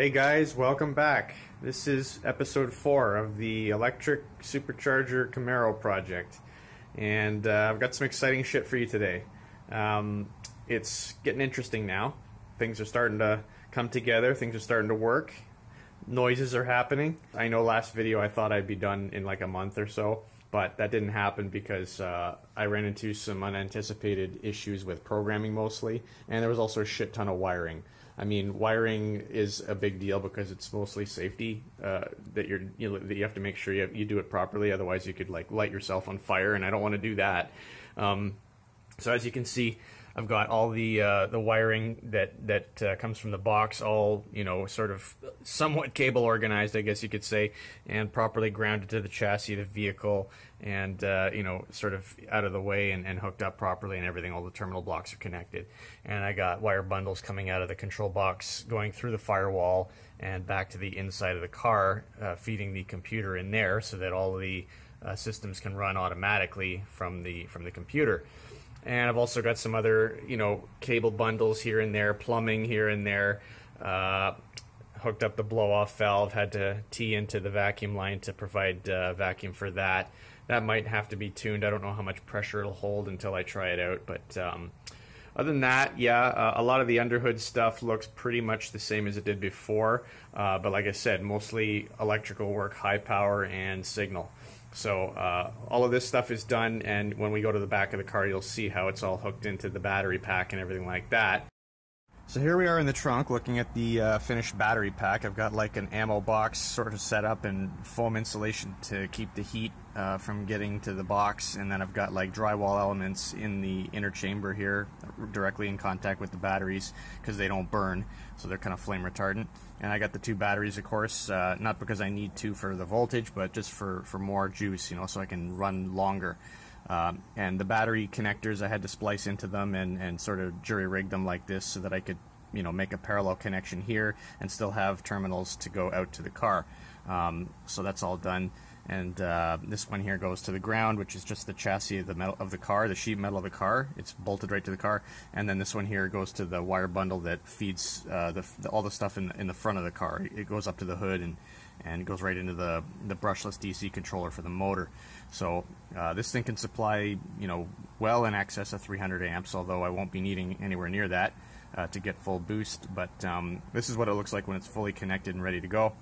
Hey guys, welcome back. This is episode 4 of the Electric Supercharger Camaro Project, and I've got some exciting shit for you today. It's getting interesting now. Things are starting to come together, things are starting to work, noises are happening. I know last video I thought I'd be done in like a month or so, but that didn't happen because I ran into some unanticipated issues with programming mostly, and there was also a shit ton of wiring. I mean, wiring is a big deal because it's mostly safety that you have to make sure you do it properly. Otherwise, you could like light yourself on fire, and I don't want to do that. So as you can see, I've got all the wiring that comes from the box, all sort of somewhat cable organized, I guess you could say, and properly grounded to the chassis, the vehicle, and sort of out of the way and hooked up properly and everything. All the terminal blocks are connected, and I got wire bundles coming out of the control box, going through the firewall and back to the inside of the car, feeding the computer in there so that all the systems can run automatically from the computer. And I've also got some other, cable bundles here and there, plumbing here and there. Hooked up the blow-off valve, had to tee into the vacuum line to provide vacuum for that. That might have to be tuned. I don't know how much pressure it'll hold until I try it out. But other than that, yeah, a lot of the underhood stuff looks pretty much the same as it did before. But like I said, mostly electrical work, high power, and signal. So all of this stuff is done, and when we go to the back of the car, you'll see how it's all hooked into the battery pack and everything like that. So here we are in the trunk looking at the finished battery pack. I've got like an ammo box sort of set up and foam insulation to keep the heat from getting to the box. And then I've got like drywall elements in the inner chamber here directly in contact with the batteries because they don't burn. So they're kind of flame retardant. And I got the 2 batteries, of course, not because I need 2 for the voltage, but just for more juice, so I can run longer. And the battery connectors, I had to splice into them and sort of jury-rig them like this so that I could, make a parallel connection here and still have terminals to go out to the car. So that's all done. And this one here goes to the ground, which is just the chassis of the metal of the car, the sheet metal of the car. It's bolted right to the car. And then this one here goes to the wire bundle that feeds all the stuff in the front of the car. It goes up to the hood and it goes right into the brushless DC controller for the motor. So this thing can supply, well in excess of 300 amps, although I won't be needing anywhere near that to get full boost. But this is what it looks like when it's fully connected and ready to go.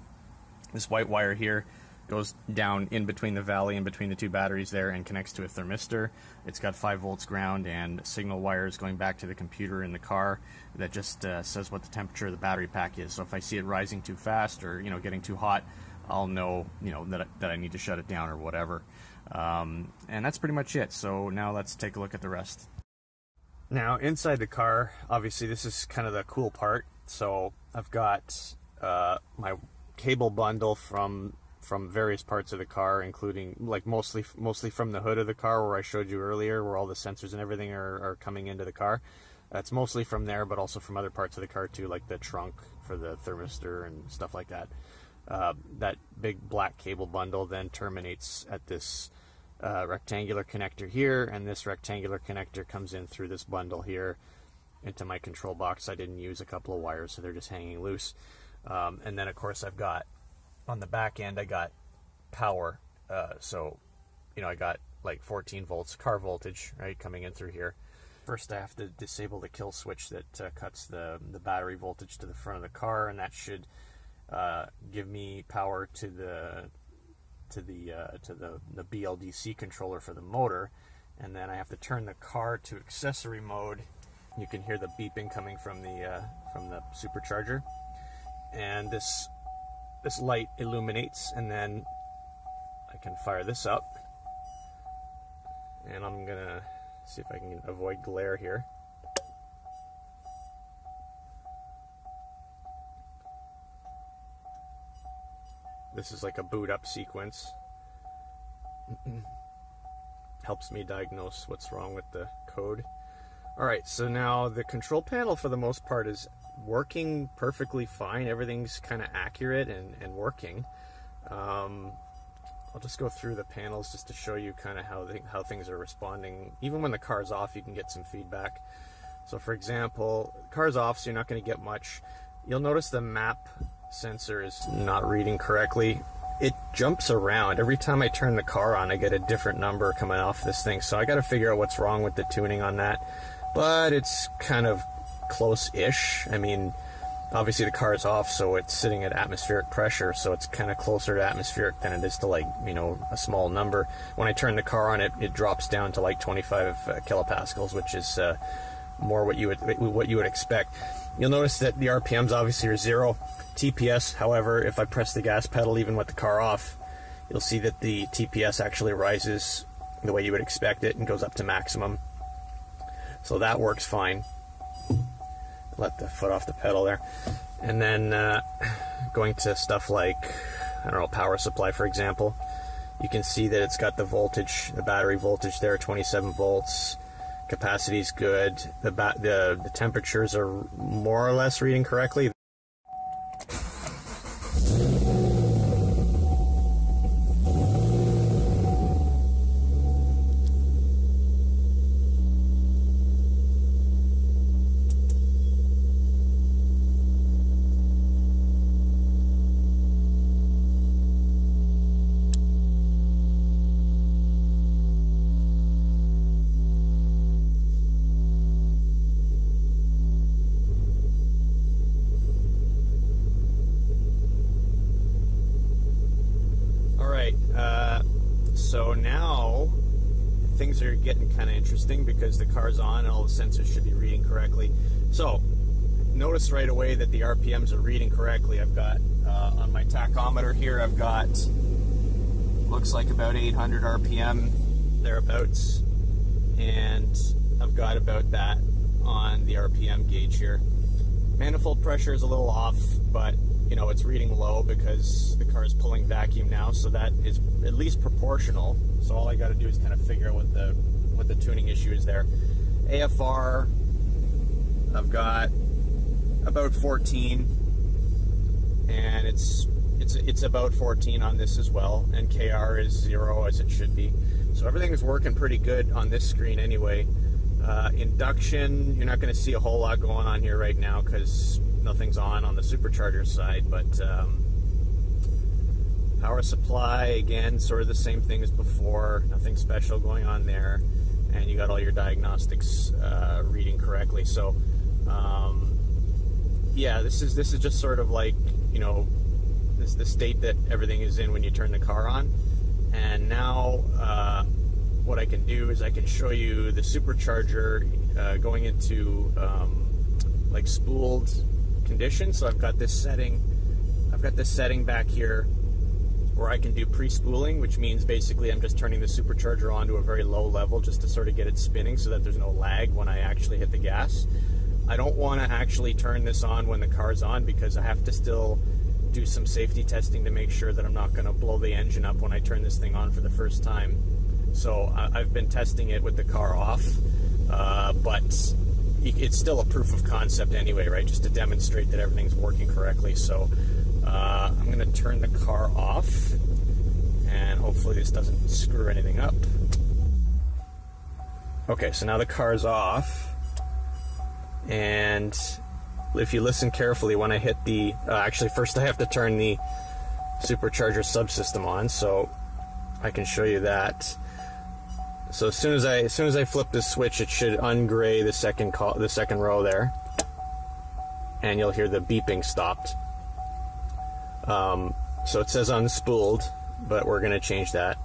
This white wire here goes down in between the valley, in between the 2 batteries there, and connects to a thermistor. It's got 5 volts ground and signal wires going back to the computer in the car that just says what the temperature of the battery pack is. So if I see it rising too fast or getting too hot, I'll know that I need to shut it down or whatever. And that's pretty much it. So now let's take a look at the rest. Now inside the car, obviously this is kind of the cool part. So I've got my cable bundle from various parts of the car, including like mostly from the hood of the car where I showed you earlier, where all the sensors and everything are coming into the car. That's mostly from there, but also from other parts of the car too, like the trunk for the thermistor and stuff like that. That big black cable bundle then terminates at this rectangular connector here, and this rectangular connector comes in through this bundle here into my control box. I didn't use a couple of wires, so they're just hanging loose. And then of course I've got, on the back end, I got power, so I got like 14 volts car voltage right coming in through here. First, I have to disable the kill switch that cuts the battery voltage to the front of the car, and that should give me power to the BLDC controller for the motor. And then I have to turn the car to accessory mode. You can hear the beeping coming from the supercharger, and this light illuminates, and then I can fire this up, and I'm gonna see if I can avoid glare here. This is like a boot up sequence. Helps me diagnose what's wrong with the code. Alright, so now the control panel for the most part is working perfectly fine. Everything's kind of accurate and working. I'll just go through the panels just to show you kind of how things are responding. Even when the car's off, you can get some feedback. So for example, car's off, so you're not going to get much. You'll notice the map sensor is not reading correctly. It jumps around. Every time I turn the car on, I get a different number coming off this thing. So I got to figure out what's wrong with the tuning on that. But it's kind of close-ish. I mean, obviously the car is off, so it's sitting at atmospheric pressure. So it's kind of closer to atmospheric than it is to, like, you know, a small number. When I turn the car on, it drops down to like 25 kilopascals, which is more what you would expect. You'll notice that the RPMs obviously are zero. TPS, however, if I press the gas pedal even with the car off, you'll see that the TPS actually rises the way you would expect it and goes up to maximum. So that works fine. Let the foot off the pedal there. And then going to stuff like, I don't know, power supply, for example, you can see that it's got the voltage, the battery voltage there, 27 volts. Capacity is good. The temperatures are more or less reading correctly. So now things are getting kind of interesting because the car's on and all the sensors should be reading correctly. So notice right away that the RPMs are reading correctly. I've got on my tachometer here, I've got, looks like about 800 RPM thereabouts, and I've got about that on the RPM gauge here. Manifold pressure is a little off, but you know, it's reading low because the car is pulling vacuum now, so that is at least proportional. So all I got to do is kind of figure out what the tuning issue is there. AFR, I've got about 14, and it's about 14 on this as well. And KR is zero, as it should be. So everything is working pretty good on this screen anyway. Induction, you're not going to see a whole lot going on here right now because nothing's on the supercharger side, but power supply, again, sort of the same thing as before, nothing special going on there, and you got all your diagnostics reading correctly. So yeah, this is just sort of like, you know, this is the state that everything is in when you turn the car on. And now what I can do is I can show you the supercharger going into like spooled condition. So I've got this setting back here where I can do pre-spooling, which means basically I'm just turning the supercharger on to a very low level just to sort of get it spinning so that there's no lag when I actually hit the gas. I don't want to actually turn this on when the car's on because I have to still do some safety testing to make sure that I'm not going to blow the engine up when I turn this thing on for the first time. So I've been testing it with the car off, but it's still a proof of concept anyway, right? Just to demonstrate that everything's working correctly. So I'm going to turn the car off, and hopefully this doesn't screw anything up. Okay, so now the car's off, and if you listen carefully, when I hit the... actually, first I have to turn the supercharger subsystem on, so I can show you that. So as soon as I flip this switch, it should ungray the second row there, and you'll hear the beeping stopped. So it says unspooled, but we're going to change that,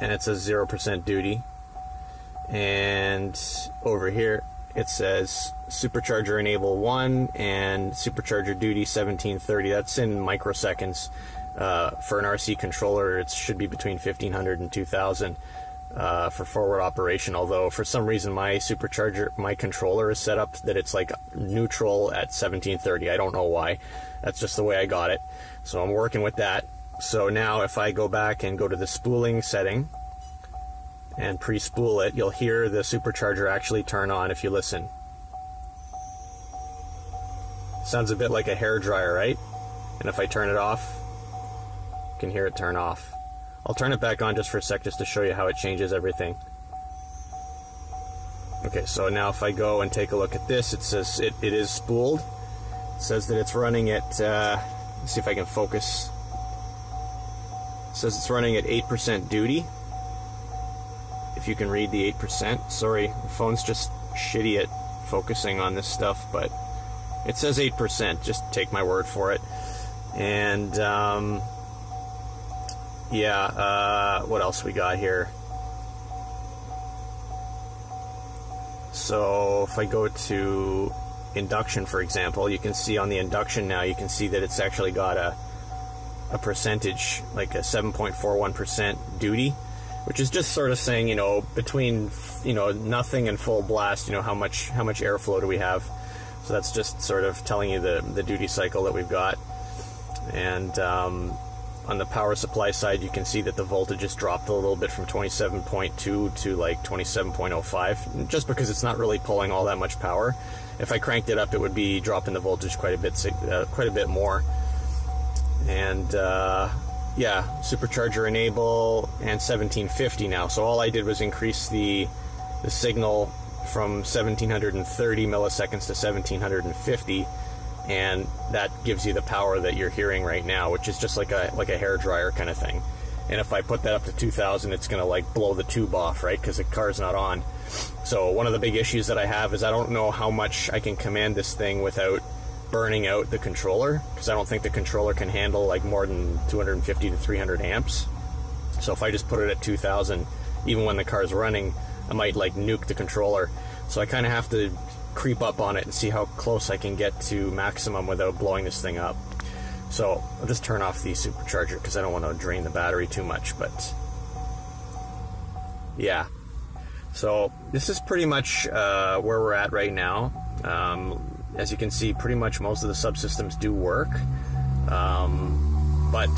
and it says 0% duty. And over here it says supercharger enable 1 and supercharger duty 1730. That's in microseconds. For an RC controller, it should be between 1,500 and 2,000 for forward operation, although for some reason my controller is set up that it's like neutral at 1,730. I don't know why. That's just the way I got it. So I'm working with that. So now if I go back and go to the spooling setting and pre-spool it, you'll hear the supercharger actually turn on if you listen. Sounds a bit like a hairdryer, right? And if I turn it off, can hear it turn off. I'll turn it back on just for a sec just to show you how it changes everything. Okay, so now if I go and take a look at this, it says it is spooled, It says that it's running at, let's see if I can focus. It says it's running at 8% duty. If you can read the 8%. Sorry, the phone's just shitty at focusing on this stuff, but it says 8%. Just take my word for it. And, yeah, what else we got here? So if I go to induction, for example, you can see on the induction now, you can see that it's actually got a percentage, like a 7.41% duty, which is just sort of saying, you know, between, you know, nothing and full blast, you know, how much airflow do we have? So that's just sort of telling you the duty cycle that we've got. And on the power supply side, you can see that the voltage has dropped a little bit from 27.2 to like 27.05, just because it's not really pulling all that much power. If I cranked it up, it would be dropping the voltage quite a bit more. And yeah, supercharger enable and 1750 now. So all I did was increase the signal from 1730 milliseconds to 1750. And that gives you the power that you're hearing right now, which is just like a hairdryer kind of thing. And if I put that up to 2000, it's going to like blow the tube off, right? Because the car's not on. So one of the big issues that I have is I don't know how much I can command this thing without burning out the controller, because I don't think the controller can handle like more than 250 to 300 amps. So if I just put it at 2000, even when the car's running, I might like nuke the controller. So I kind of have to creep up on it and see how close I can get to maximum without blowing this thing up. So I'll just turn off the supercharger because I don't want to drain the battery too much, but yeah. So this is pretty much where we're at right now. As you can see, pretty much most of the subsystems do work, but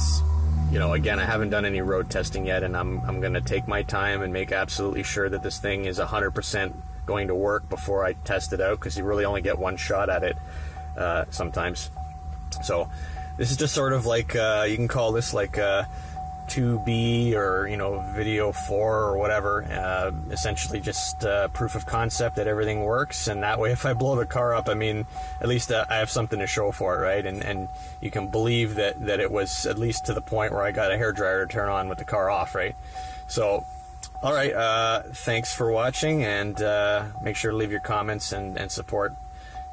you know, again, I haven't done any road testing yet, and I'm going to take my time and make absolutely sure that this thing is 100% going to work before I test it out, because you really only get one shot at it sometimes. So this is just sort of like, you can call this like 2B or, you know, video 4 or whatever, essentially just proof of concept that everything works. And that way, if I blow the car up, I mean, at least I have something to show for it, right? And you can believe that it was at least to the point where I got a hairdryer to turn on with the car off, right? So all right, thanks for watching, and make sure to leave your comments and support.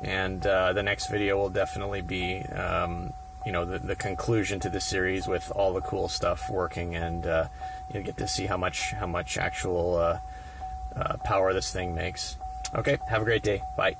And the next video will definitely be, you know, the conclusion to the series with all the cool stuff working, and you'll get to see how much actual power this thing makes. Okay, have a great day. Bye.